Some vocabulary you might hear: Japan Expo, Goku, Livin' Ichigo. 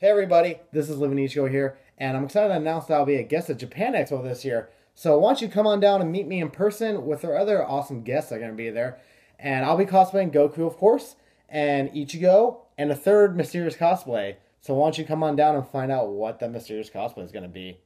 Hey everybody, this is Livin' Ichigo here, and I'm excited to announce that I'll be a guest at Japan Expo this year. So why don't you come on down and meet me in person with our other awesome guests that are going to be there. And I'll be cosplaying Goku, of course, and Ichigo, and a third mysterious cosplay. So why don't you come on down and find out what that mysterious cosplay is going to be.